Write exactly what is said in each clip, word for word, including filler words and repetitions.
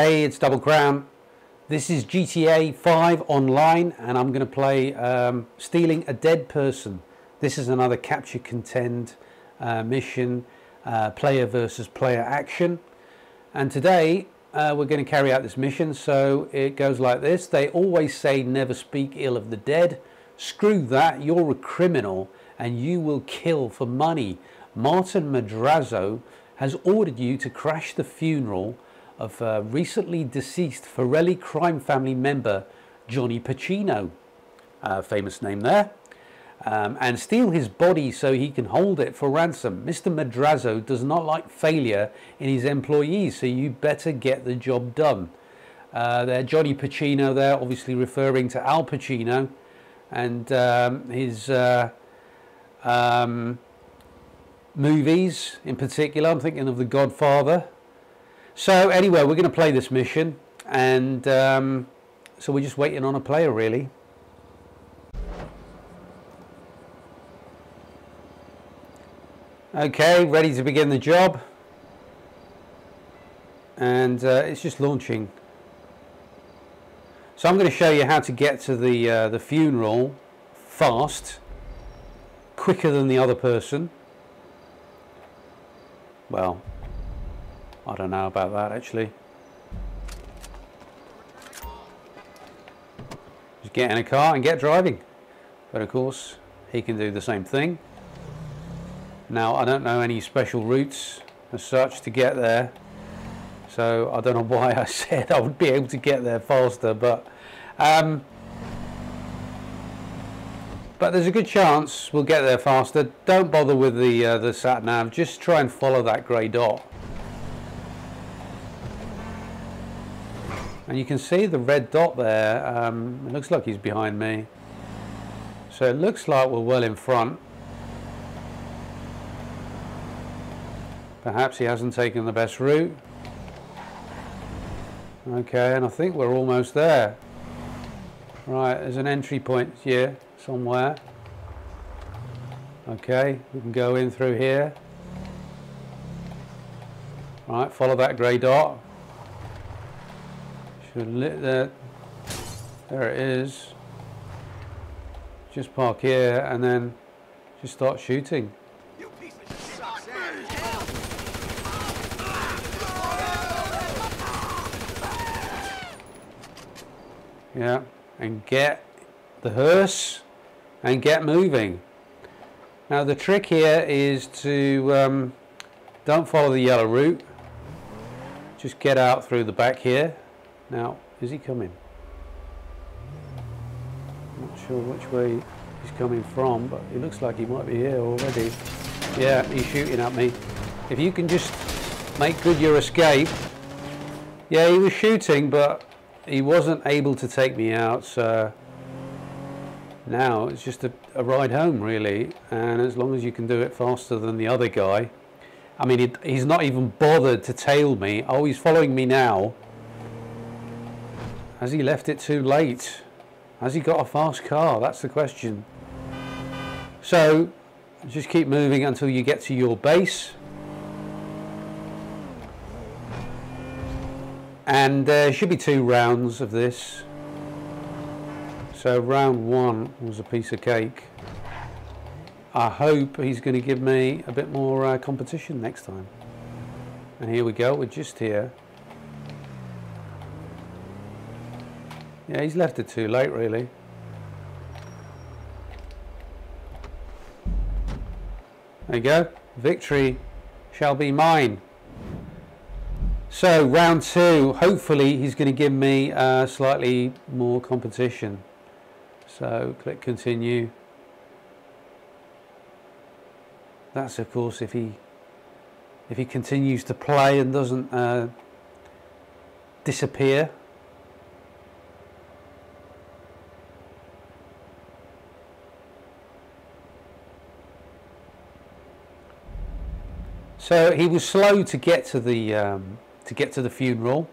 Hey, it's Dubble Krown. This is G T A five online and I'm going to play um, Stealing a Dead Person. This is another capture contend uh, mission, uh, player versus player action. And today uh, we're going to carry out this mission, so it goes like this. They always say never speak ill of the dead. Screw that, you're a criminal and you will kill for money. Martin Madrazo has ordered you to crash the funeral of uh, recently deceased Forelli crime family member Johnny Pacino, uh, famous name there, um, and steal his body so he can hold it for ransom. Mister Madrazo does not like failure in his employees, so you better get the job done. Uh, there, Johnny Pacino there, obviously referring to Al Pacino, and um, his uh, um, movies in particular. I'm thinking of The Godfather. So anyway, we're going to play this mission, and um, so we're just waiting on a player, really. Okay, ready to begin the job. And uh, it's just launching. So I'm going to show you how to get to the, uh, the funeral fast, quicker than the other person. Well, I don't know about that, actually. Just get in a car and get driving. But of course, he can do the same thing. Now, I don't know any special routes as such to get there. So I don't know why I said I would be able to get there faster, but... Um, but there's a good chance we'll get there faster. Don't bother with the, uh, the sat-nav. Just try and follow that grey dot. And you can see the red dot there, um, it looks like he's behind me. So it looks like we're well in front. Perhaps he hasn't taken the best route. Okay, and I think we're almost there. Right, there's an entry point here somewhere. Okay, we can go in through here. Right, follow that grey dot. There it is. Just park here and then just start shooting. You piece of shit. Yeah, and get the hearse and get moving. Now the trick here is to um, don't follow the yellow route. Just get out through the back here. Now, is he coming? I'm not sure which way he's coming from, but it looks like he might be here already. Yeah, he's shooting at me. If you can just make good your escape. Yeah, he was shooting, but he wasn't able to take me out, so now it's just a, a ride home, really. And as long as you can do it faster than the other guy. I mean, he, he's not even bothered to tail me. Oh, he's following me now. Has he left it too late? Has he got a fast car? That's the question. So, just keep moving until you get to your base. And there should be two rounds of this. So round one was a piece of cake. I hope he's going to give me a bit more uh, competition next time. And here we go, we're just here. Yeah, he's left it too late, really. There you go. Victory shall be mine. So, round two. Hopefully, he's going to give me uh, slightly more competition. So, click continue. That's, of course, if he if he continues to play and doesn't uh, disappear. So he was slow to get to the um, to get to the funeral,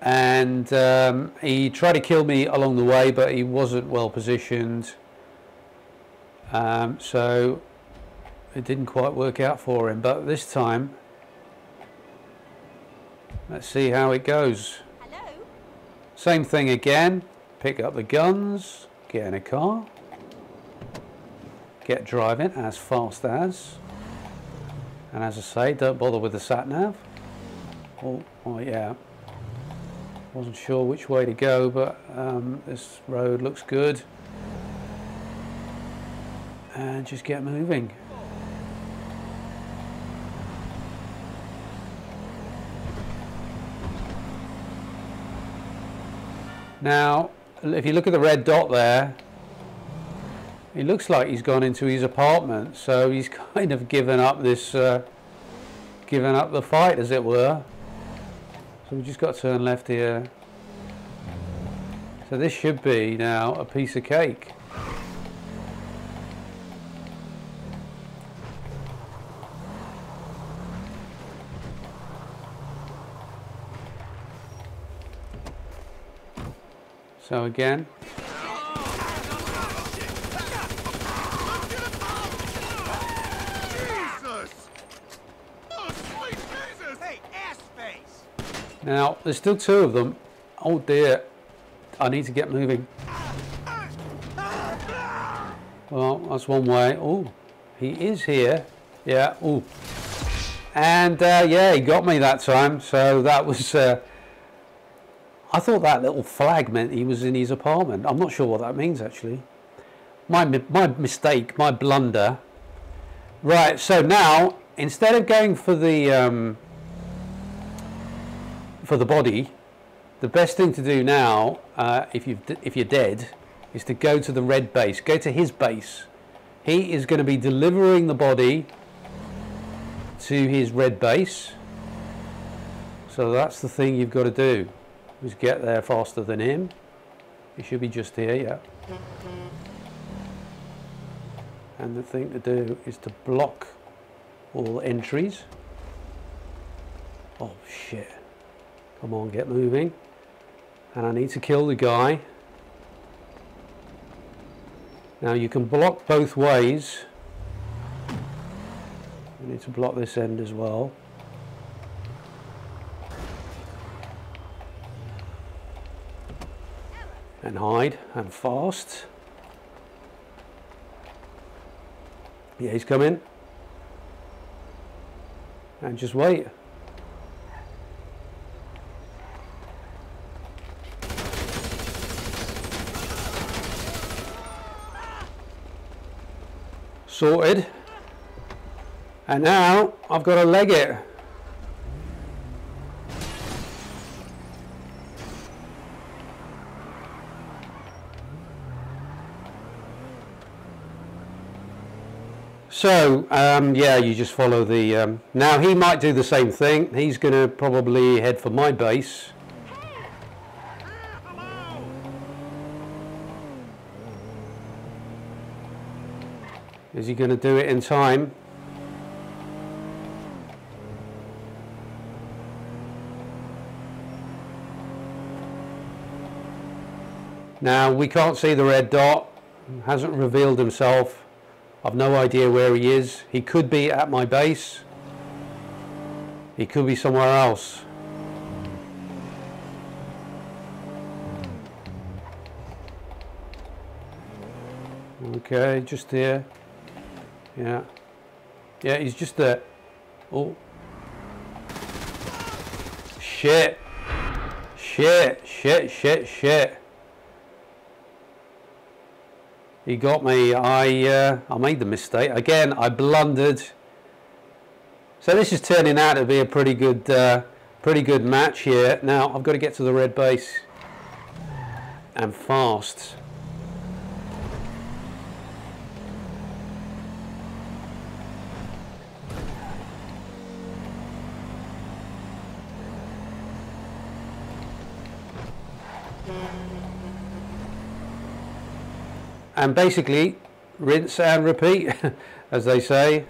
and um, he tried to kill me along the way, but he wasn't well positioned, um, so it didn't quite work out for him. But this time, Let's see how it goes. Hello? Same thing again. Pick up the guns, get in a car, get driving as fast as. And as I say, don't bother with the sat-nav. Oh, oh yeah. Wasn't sure which way to go, but um, this road looks good. And just get moving. Now, if you look at the red dot there, it looks like he's gone into his apartment, so he's kind of given up this, uh, given up the fight, as it were. So we've just got to turn left here. So this should be now a piece of cake. So again. Now, there's still two of them. Oh dear, I need to get moving. Well, that's one way. Oh, he is here. Yeah, oh. And uh, yeah, he got me that time. So that was, uh, I thought that little flag meant he was in his apartment. I'm not sure what that means, actually. My, my mistake, my blunder. Right, so now, instead of going for the... Um, for the body, the best thing to do now, uh, if you've if you're dead, is to go to the red base. Go to his base. He is going to be delivering the body to his red base. So that's the thing you've got to do, is get there faster than him. He should be just here, yeah. And the thing to do is to block all entries. Oh shit. Come on, get moving. And I need to kill the guy. Now you can block both ways. I need to block this end as well. And hide, and fast. Yeah, he's coming. And just wait. Sorted. And now I've got to leg it. So um, yeah, you just follow the um, now he might do the same thing. He's gonna probably head for my base. Is he going to do it in time? Now we can't see the red dot. Hasn't revealed himself. I've no idea where he is. He could be at my base. He could be somewhere else. Okay, just here. Yeah, yeah, he's just there. Oh, shit, shit, shit, shit, shit. He got me. I, uh, I made the mistake again. I blundered. So this is turning out to be a pretty good, uh, pretty good match here. Now I've got to get to the red base and fast. And basically, rinse and repeat, as they say.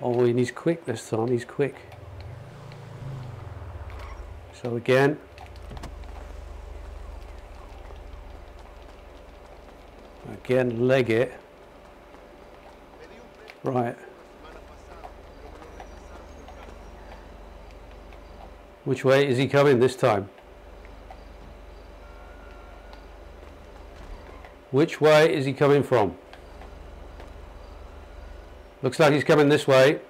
Oh, and he's quick this time, he's quick. So again. Again, leg it. Right. Which way is he coming this time? Which way is he coming from? Looks like he's coming this way.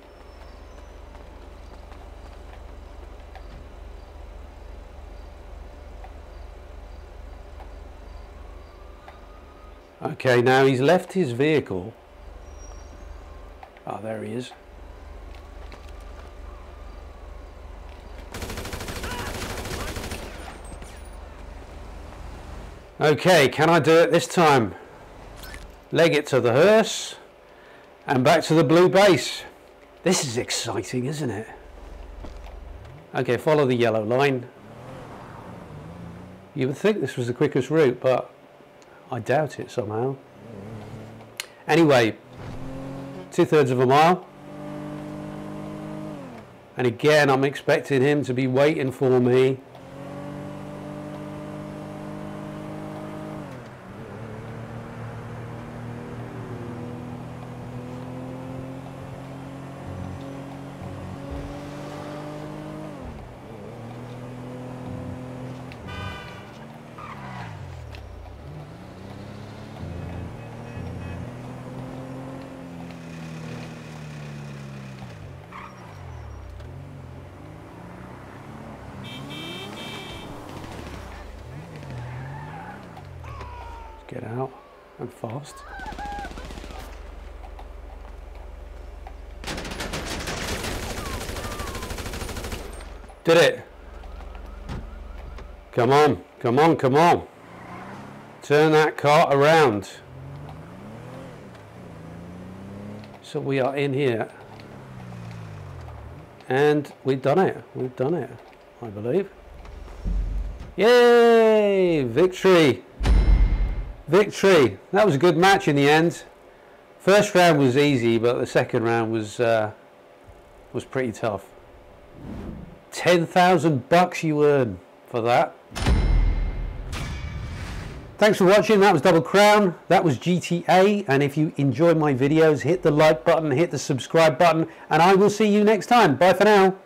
Okay, now he's left his vehicle. Ah, there he is. Okay, can I do it this time? Leg it to the hearse and back to the blue base. This is exciting, isn't it? Okay, follow the yellow line. You would think this was the quickest route, but I doubt it somehow. Anyway, two thirds of a mile. And again, I'm expecting him to be waiting for me. Get out, and fast. Did it. Come on, come on, come on. Turn that car around. So we are in here. And we've done it, we've done it, I believe. Yay, victory. Victory. That was a good match in the end. First round was easy, but the second round was uh, was pretty tough. ten thousand bucks you earn for that. Thanks for watching. That was Dubble Krown. That was G T A. And if you enjoy my videos, hit the like button, hit the subscribe button, and I will see you next time. Bye for now.